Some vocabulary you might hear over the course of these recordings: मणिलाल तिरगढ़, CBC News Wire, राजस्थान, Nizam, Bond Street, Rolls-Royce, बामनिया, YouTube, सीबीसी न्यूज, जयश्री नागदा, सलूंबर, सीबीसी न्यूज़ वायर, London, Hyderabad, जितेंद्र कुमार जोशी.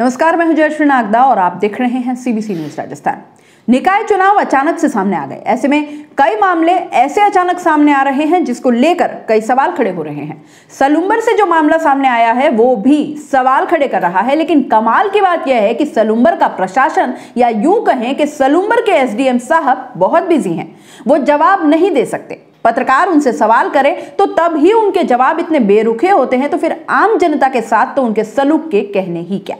नमस्कार, मैं हूं जयश्री नागदा और आप देख रहे हैं सीबीसी न्यूज राजस्थान। निकाय चुनाव अचानक से सामने आ गए। ऐसे में कई मामले ऐसे अचानक सामने आ रहे हैं जिसको लेकर कई सवाल खड़े हो रहे हैं। सलूंबर से जो मामला सामने आया है वो भी सवाल खड़े कर रहा है, लेकिन कमाल की बात यह है कि सलूंबर का प्रशासन या यूं कहें कि सलूंबर के एसडीएम साहब बहुत बिजी हैं, वो जवाब नहीं दे सकते। पत्रकार उनसे सवाल करें तो तब ही उनके जवाब इतने बेरुखे होते हैं, तो फिर आम जनता के साथ तो उनके सलूक के कहने ही क्या।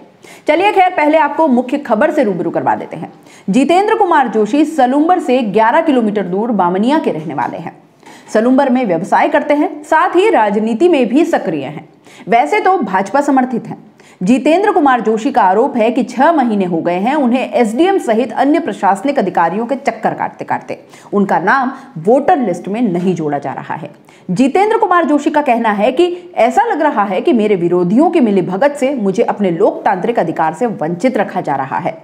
चलिए खैर पहले आपको मुख्य खबर से रूबरू करवा देते हैं। जितेंद्र कुमार जोशी सलूंबर से 11 किलोमीटर दूर बामनिया के रहने वाले हैं। सलूंबर में व्यवसाय करते हैं, साथ ही राजनीति में भी सक्रिय हैं। वैसे तो भाजपा समर्थित हैं। जितेंद्र कुमार जोशी का आरोप है कि 6 महीने हो गए हैं उन्हें एसडीएम सहित अन्य प्रशासनिक अधिकारियों के चक्कर काटते काटते उनका नाम वोटर लिस्ट में नहीं जोड़ा जा रहा है। जितेंद्र कुमार जोशी का कहना है कि ऐसा लग रहा है कि मेरे विरोधियों की मिलीभगत से मुझे अपने लोकतांत्रिक अधिकार से वंचित रखा जा रहा है।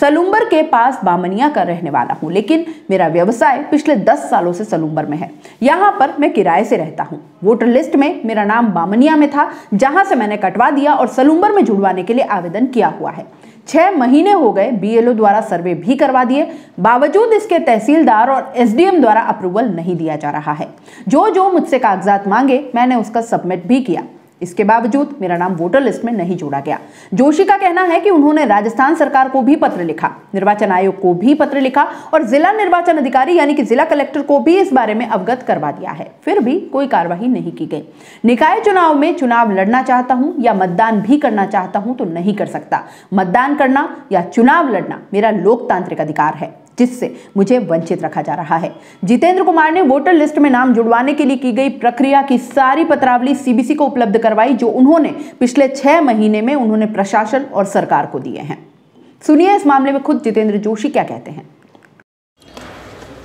सलूंबर के पास बामनिया का रहने वाला हूं, लेकिन मेरा व्यवसाय पिछले 10 सालों से सलूंबर में है। यहां पर मैं किराए से रहता हूं। वोटर लिस्ट में मेरा नाम बामनिया में था, जहां से मैंने कटवा दिया और सलूंबर में जुड़वाने के लिए आवेदन किया हुआ है। 6 महीने हो गए, बीएलओ द्वारा सर्वे भी करवा दिए, बावजूद इसके तहसीलदार और एसडीएम द्वारा अप्रूवल नहीं दिया जा रहा है। जो जो मुझसे कागजात मांगे मैंने उसका सबमिट भी किया, इसके बावजूद मेरा नाम वोटर लिस्ट में नहीं जोड़ा गया। जोशी का कहना है कि उन्होंने राजस्थान सरकार को भी पत्र लिखा, निर्वाचन आयोग को भी पत्र लिखा और जिला निर्वाचन अधिकारी यानी कि जिला कलेक्टर को भी इस बारे में अवगत करवा दिया है, फिर भी कोई कार्यवाही नहीं की गई। निकाय चुनाव में चुनाव लड़ना चाहता हूं या मतदान भी करना चाहता हूं तो नहीं कर सकता। मतदान करना या चुनाव लड़ना मेरा लोकतांत्रिक अधिकार है, जिससे मुझे वंचित रखा जा रहा है। जितेंद्र कुमार ने वोटर लिस्ट में नाम जुड़वाने के लिए की गई प्रक्रिया की सारी पत्रावली सीबीसी को उपलब्ध करवाई, जो उन्होंने पिछले 6 महीने में उन्होंने प्रशासन और सरकार को दिए हैं। सुनिए इस मामले में खुद जितेंद्र जोशी क्या कहते हैं।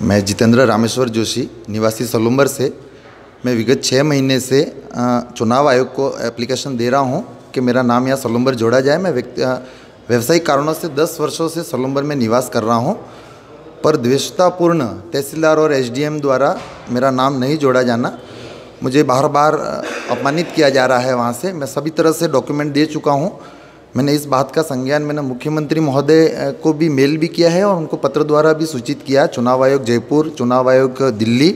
मैं जितेंद्र रामेश्वर जोशी निवासी सलूंबर से मैं विगत 6 महीने से चुनाव आयोग को एप्लीकेशन दे रहा हूँ कि मेरा नाम यहाँ सलूंबर जोड़ा जाए। मैं व्यवसायिक कारणों से 10 वर्षों से सलूंबर में निवास कर रहा हूँ, पर द्वेषतापूर्ण तहसीलदार और एसडीएम द्वारा मेरा नाम नहीं जोड़ा जाना, मुझे बार बार अपमानित किया जा रहा है। वहाँ से मैं सभी तरह से डॉक्यूमेंट दे चुका हूँ। मैंने इस बात का संज्ञान मैंने मुख्यमंत्री महोदय को भी मेल भी किया है और उनको पत्र द्वारा भी सूचित किया। चुनाव आयोग जयपुर, चुनाव आयोग दिल्ली,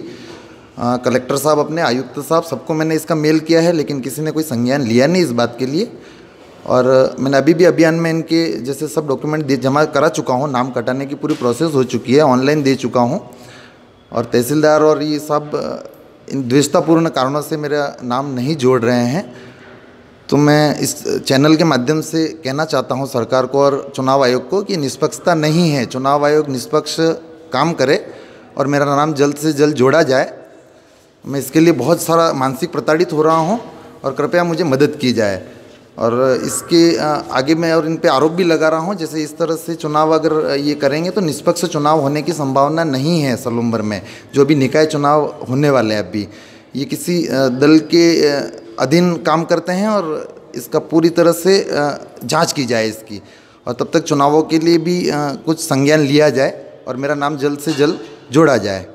कलेक्टर साहब, अपने आयुक्त साहब, सबको मैंने इसका मेल किया है, लेकिन किसी ने कोई संज्ञान लिया नहीं इस बात के लिए। और मैंने अभी भी अभियान में इनके जैसे सब डॉक्यूमेंट जमा करा चुका हूँ, नाम कटाने की पूरी प्रोसेस हो चुकी है, ऑनलाइन दे चुका हूँ। और तहसीलदार और ये सब इन द्वेषतापूर्ण कारणों से मेरा नाम नहीं जोड़ रहे हैं, तो मैं इस चैनल के माध्यम से कहना चाहता हूँ सरकार को और चुनाव आयोग को कि निष्पक्षता नहीं है। चुनाव आयोग निष्पक्ष काम करे और मेरा नाम जल्द से जल्द जोड़ा जाए। मैं इसके लिए बहुत सारा मानसिक प्रताड़ित हो रहा हूँ और कृपया मुझे मदद की जाए। और इसके आगे मैं और इन पे आरोप भी लगा रहा हूँ, जैसे इस तरह से चुनाव अगर ये करेंगे तो निष्पक्ष चुनाव होने की संभावना नहीं है। सलूंबर में जो भी निकाय चुनाव होने वाले हैं अभी, ये किसी दल के अधीन काम करते हैं और इसका पूरी तरह से जांच की जाए इसकी, और तब तक चुनावों के लिए भी कुछ संज्ञान लिया जाए और मेरा नाम जल्द से जल्द जोड़ा जाए।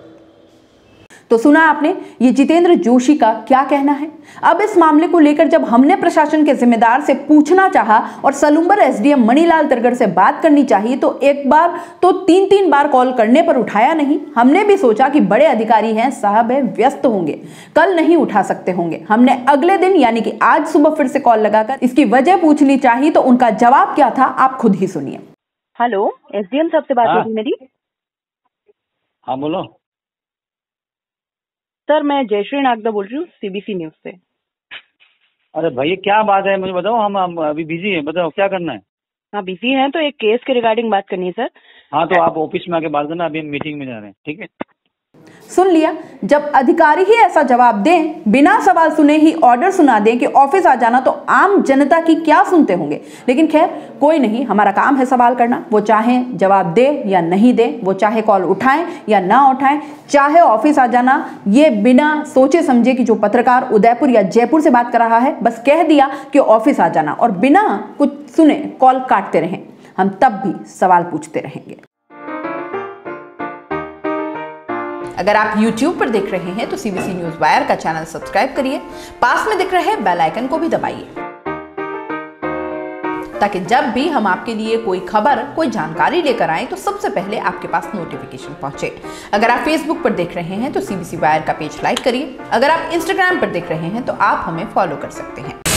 तो सुना आपने ये जितेंद्र जोशी का क्या कहना है। अब इस मामले को लेकर जब हमने प्रशासन के जिम्मेदार से पूछना चाहा और सलूंबर एसडीएम मणिलाल तिरगढ़ से बात करनी चाहिए, तो एक बार तो 3-3 बार कॉल करने पर उठाया नहीं। हमने भी सोचा कि बड़े अधिकारी हैं साहब, है व्यस्त होंगे, कल नहीं उठा सकते होंगे। हमने अगले दिन यानी कि आज सुबह फिर से कॉल लगाकर इसकी वजह पूछनी चाहिए, तो उनका जवाब क्या था आप खुद ही सुनिए। हेलो, एसडीएम साहब से बात होगी मेरी? हाँ बोलो सर, मैं जयश्री नागदा बोल रही हूँ सीबीसी न्यूज से। अरे भैया क्या बात है, मुझे बताओ। हम अभी बिजी हैं, बताओ क्या करना है। हाँ बिजी हैं तो एक केस के रिगार्डिंग बात करनी है सर। हाँ तो आप ऑफिस में आके बात करना, अभी हम मीटिंग में जा रहे हैं। ठीक है, सुन लिया। जब अधिकारी ही ऐसा जवाब दें, बिना सवाल सुने ही ऑर्डर सुना दें कि ऑफिस आ जाना, तो आम जनता की क्या सुनते होंगे। लेकिन खैर कोई नहीं, हमारा काम है सवाल करना। वो चाहे जवाब दे या नहीं दे, वो चाहे कॉल उठाएं या ना उठाएं, चाहे ऑफिस आ जाना, ये बिना सोचे समझे कि जो पत्रकार उदयपुर या जयपुर से बात कर रहा है बस कह दिया कि ऑफिस आ जाना और बिना कुछ सुने कॉल काटते रहें, हम तब भी सवाल पूछते रहेंगे। अगर आप YouTube पर देख रहे हैं तो CBC News Wire का चैनल सब्सक्राइब करिए, पास में दिख रहे बेल आइकन को भी दबाइए। ताकि जब भी हम आपके लिए कोई खबर, कोई जानकारी लेकर आए तो सबसे पहले आपके पास नोटिफिकेशन पहुंचे। अगर आप फेसबुक पर देख रहे हैं तो CBC वायर का पेज लाइक करिए। अगर आप इंस्टाग्राम पर देख रहे हैं तो आप हमें फॉलो कर सकते हैं।